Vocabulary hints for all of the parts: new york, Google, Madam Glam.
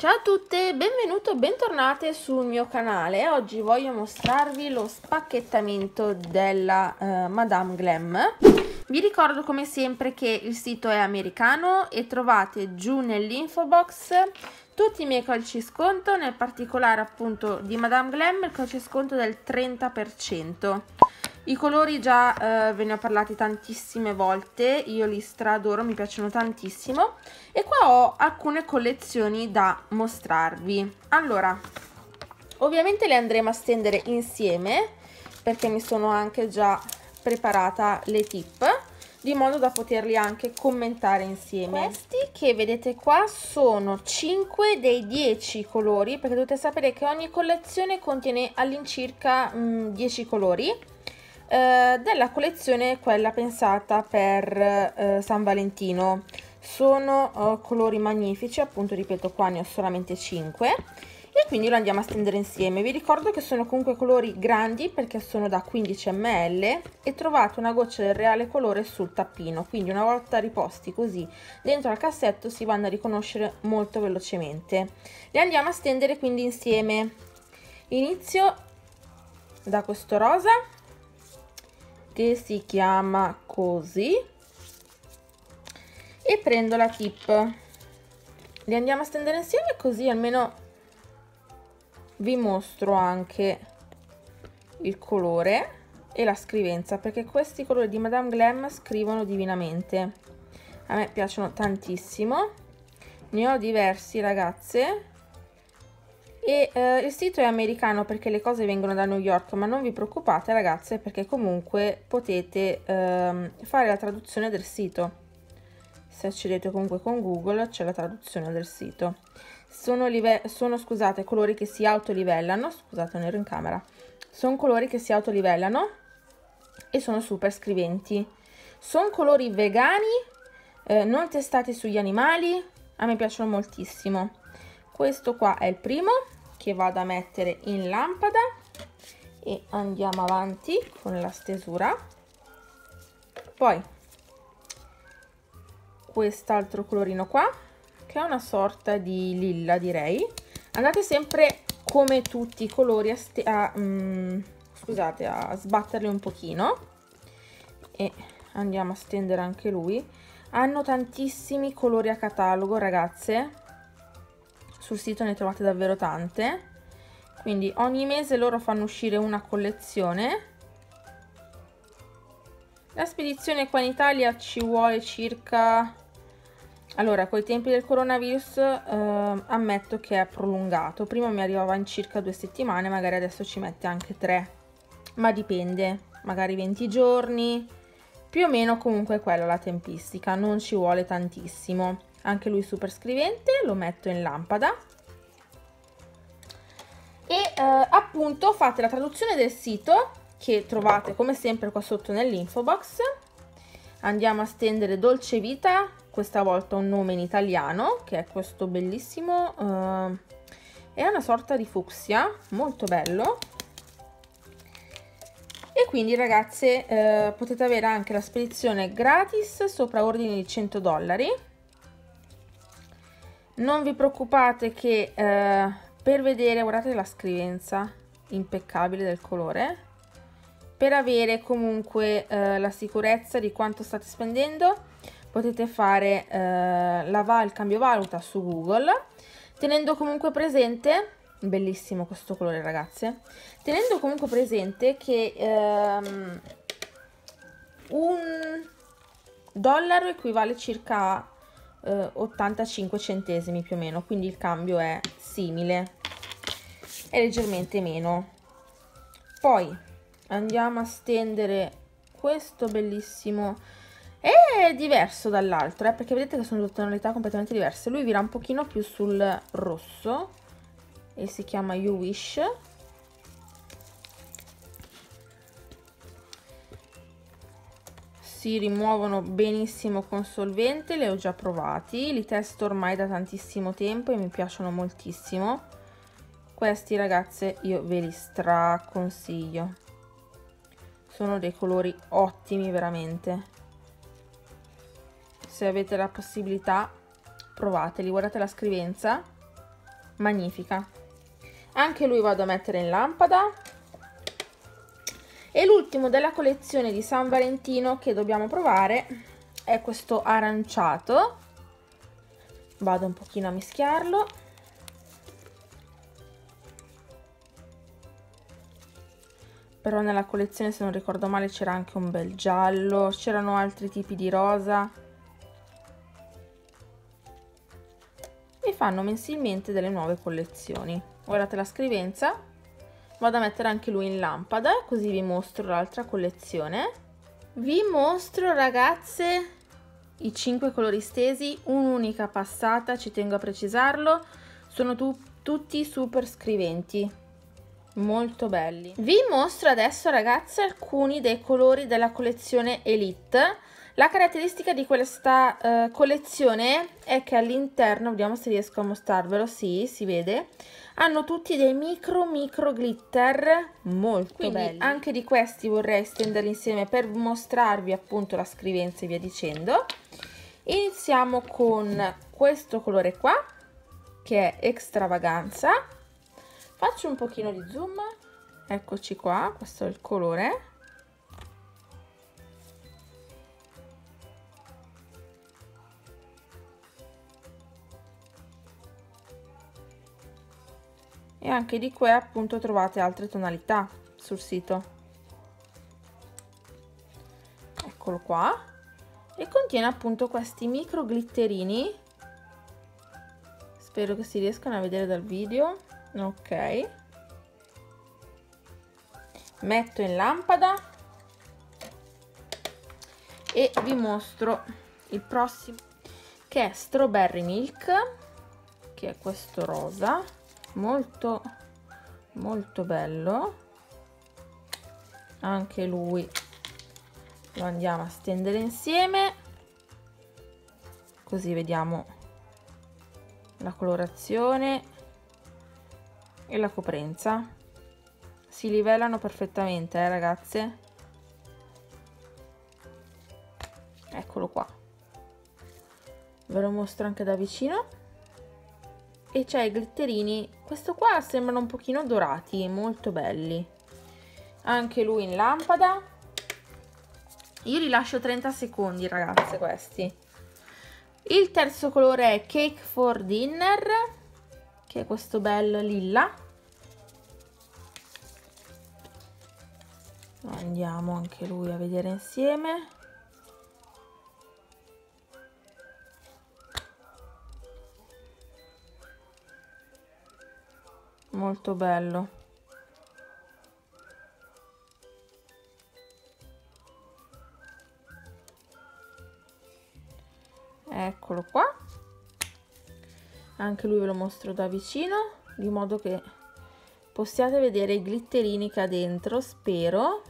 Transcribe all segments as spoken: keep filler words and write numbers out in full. Ciao a tutte, benvenuto, bentornate sul mio canale. Oggi voglio mostrarvi lo spacchettamento della eh, Madam Glam. Vi ricordo come sempre che il sito è americano e trovate giù nell'info box tutti i miei codici sconto, nel particolare appunto di Madam Glam il codice sconto del trenta per cento. I colori già eh, ve ne ho parlati tantissime volte, io li stradoro, mi piacciono tantissimo e qua ho alcune collezioni da mostrarvi. Allora, ovviamente le andremo a stendere insieme perché mi sono anche già preparata le tip di modo da poterli anche commentare insieme. Questi che vedete qua sono cinque dei dieci colori, perché dovete sapere che ogni collezione contiene all'incirca dieci colori della collezione, quella pensata per eh, San Valentino. Sono eh, colori magnifici, appunto ripeto qua ne ho solamente cinque e quindi lo andiamo a stendere insieme. Vi ricordo che sono comunque colori grandi perché sono da quindici millilitri e trovate una goccia del reale colore sul tappino, quindi una volta riposti così dentro al cassetto si vanno a riconoscere molto velocemente. Li andiamo a stendere quindi insieme. Inizio da questo rosa che si chiama così e prendo la tip. Li andiamo a stendere insieme così almeno vi mostro anche il colore e la scrivenza, perché questi colori di Madam Glam scrivono divinamente, a me piacciono tantissimo, ne ho diversi ragazze. E eh, il sito è americano perché le cose vengono da New York, ma non vi preoccupate ragazze perché comunque potete ehm, fare la traduzione del sito. Se accedete comunque con Google c'è la traduzione del sito. Sono, sono scusate, colori che si autolivellano, scusate non ero in camera, sono colori che si autolivellano e sono super scriventi. Sono colori vegani, eh, non testati sugli animali, a me piacciono moltissimo. Questo qua è il primo che vado a mettere in lampada e andiamo avanti con la stesura. Poi quest'altro colorino qua che è una sorta di lilla direi. Andate sempre come tutti i colori a, a, um, scusate, a sbatterli un pochino e andiamo a stendere anche lui. Hanno tantissimi colori a catalogo ragazze. Sul sito ne trovate davvero tante, quindi ogni mese loro fanno uscire una collezione. La spedizione qua in Italia ci vuole circa, allora coi tempi del coronavirus eh, ammetto che è prolungato, prima mi arrivava in circa due settimane, magari adesso ci mette anche tre, ma dipende, magari venti giorni, più o meno comunque è quella la tempistica, non ci vuole tantissimo. Anche lui super scrivente, lo metto in lampada e eh, appunto fate la traduzione del sito che trovate come sempre qua sotto nell'info box. Andiamo a stendere Dolce Vita, questa volta un nome in italiano che è questo bellissimo, eh, è una sorta di fucsia, molto bello. E quindi ragazze eh, potete avere anche la spedizione gratis sopra ordini di cento dollari. Non vi preoccupate che eh, per vedere, guardate la scrivenza impeccabile del colore, per avere comunque eh, la sicurezza di quanto state spendendo potete fare eh, la, il cambio valuta su Google, tenendo comunque presente, bellissimo questo colore ragazze, tenendo comunque presente che ehm, un dollaro equivale circa a ottantacinque centesimi più o meno, quindi il cambio è simile, è leggermente meno. Poi andiamo a stendere questo bellissimo, è diverso dall'altro eh, perché vedete che sono due tonalità completamente diverse, lui vira un pochino più sul rosso e si chiama You Wish. Si rimuovono benissimo con solvente, le ho già provati, li testo ormai da tantissimo tempo e mi piacciono moltissimo. Questi ragazze io ve li straconsiglio, sono dei colori ottimi veramente, se avete la possibilità provateli, guardate la scrivenza, magnifica. Anche lui vado a mettere in lampada. E l'ultimo della collezione di San Valentino che dobbiamo provare è questo aranciato. Vado un pochino a mischiarlo. Però nella collezione, se non ricordo male, c'era anche un bel giallo, c'erano altri tipi di rosa. E fanno mensilmente delle nuove collezioni. Guardate la scrivenza. Vado a mettere anche lui in lampada, così vi mostro l'altra collezione. Vi mostro, ragazze, i cinque colori stesi, un'unica passata, ci tengo a precisarlo. Sono tu- tutti super scriventi. Molto belli. Vi mostro adesso, ragazze, alcuni dei colori della collezione Elite. La caratteristica di questa eh, collezione è che all'interno, vediamo se riesco a mostrarvelo, sì, si vede, hanno tutti dei micro micro glitter molto Quindi belli. Anche di questi vorrei stenderli insieme per mostrarvi appunto la scrivenza e via dicendo. Iniziamo con questo colore qua, che è Extravaganza. Faccio un pochino di zoom, eccoci qua, questo è il colore. E anche di qui appunto trovate altre tonalità sul sito. Eccolo qua. E contiene appunto questi micro glitterini. Spero che si riescano a vedere dal video. Ok, metto in lampada e vi mostro il prossimo, che è Strawberry Milk, che è questo rosa molto molto bello. Anche lui lo andiamo a stendere insieme, così vediamo la colorazione e la coprenza. Si livellano perfettamente, eh, ragazze. Eccolo qua, ve lo mostro anche da vicino. E c'è i glitterini, questo qua sembrano un pochino dorati, molto belli. Anche lui in lampada. Io li lascio trenta secondi, ragazze, questi. Il terzo colore è Cake for Dinner, che è questo bel lilla. Andiamo anche lui a vedere insieme. Molto bello. Eccolo qua. Anche lui ve lo mostro da vicino, di modo che possiate vedere i glitterini che ha dentro, spero.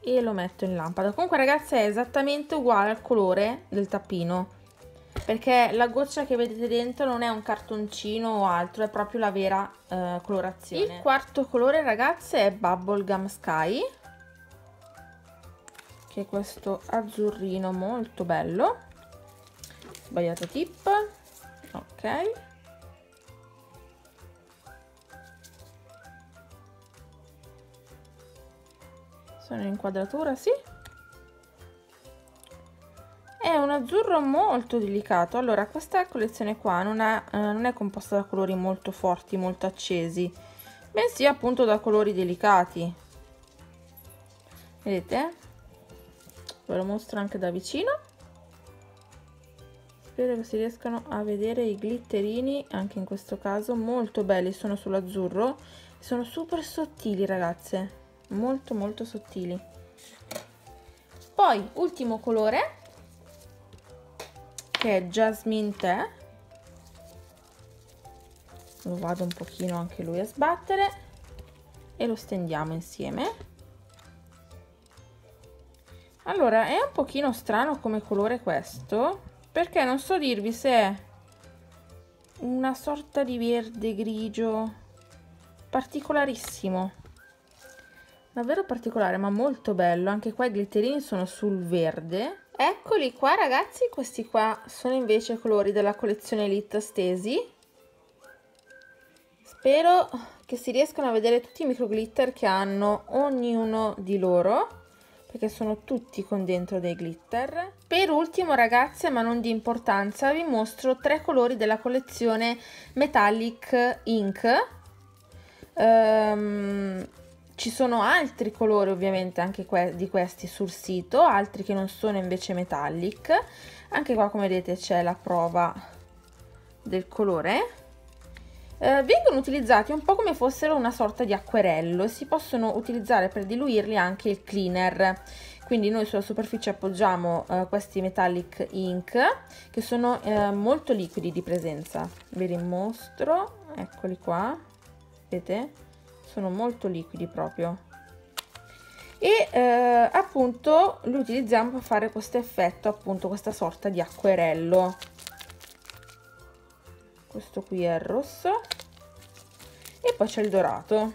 E lo metto in lampada. Comunque, ragazzi, è esattamente uguale al colore del tappino, perché la goccia che vedete dentro non è un cartoncino o altro, è proprio la vera eh, colorazione. Il quarto colore, ragazze, è Bubblegum Sky, che è questo azzurrino molto bello. Sbagliato tip, ok. Sono in inquadratura, sì. È un azzurro molto delicato. Allora, questa collezione qua non, ha, eh, non è composta da colori molto forti, molto accesi, bensì appunto da colori delicati. Vedete? Ve lo mostro anche da vicino. Spero che si riescano a vedere i glitterini, anche in questo caso, molto belli, sono sull'azzurro, sono super sottili, ragazze, molto molto sottili. Poi, ultimo colore, che è Jasmine Tea, lo vado un pochino anche lui a sbattere e lo stendiamo insieme. Allora, è un pochino strano come colore questo, perché non so dirvi se è una sorta di verde grigio particolarissimo, davvero particolare, ma molto bello. Anche qua i glitterini sono sul verde. Eccoli qua, ragazzi, questi qua sono invece i colori della collezione Elite stesi. Spero che si riescano a vedere tutti i micro glitter che hanno ognuno di loro, perché sono tutti con dentro dei glitter. Per ultimo, ragazze, ma non di importanza, vi mostro tre colori della collezione Metallic Ink. Ehm, ci sono altri colori ovviamente anche que di questi sul sito, altri che non sono invece metallic. Anche qua, come vedete, c'è la prova del colore. Eh, vengono utilizzati un po' come fossero una sorta di acquerello, si possono utilizzare per diluirli anche il cleaner. Quindi noi sulla superficie appoggiamo eh, questi metallic ink, che sono eh, molto liquidi di presenza. Ve li mostro, eccoli qua, vedete? Sono molto liquidi proprio. E eh, appunto li utilizziamo per fare questo effetto, appunto questa sorta di acquerello. Questo qui è il rosso e poi c'è il dorato.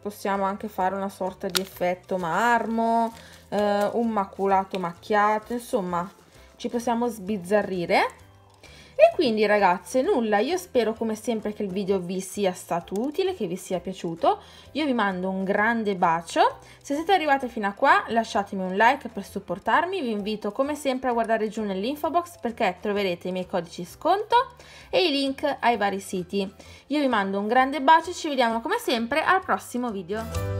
Possiamo anche fare una sorta di effetto marmo, eh, un maculato macchiato, insomma ci possiamo sbizzarrire. E quindi, ragazze, nulla, io spero come sempre che il video vi sia stato utile, che vi sia piaciuto. Io vi mando un grande bacio. Se siete arrivate fino a qua, lasciatemi un like per supportarmi. Vi invito come sempre a guardare giù nell'info box, perché troverete i miei codici sconto e i link ai vari siti. Io vi mando un grande bacio e ci vediamo come sempre al prossimo video.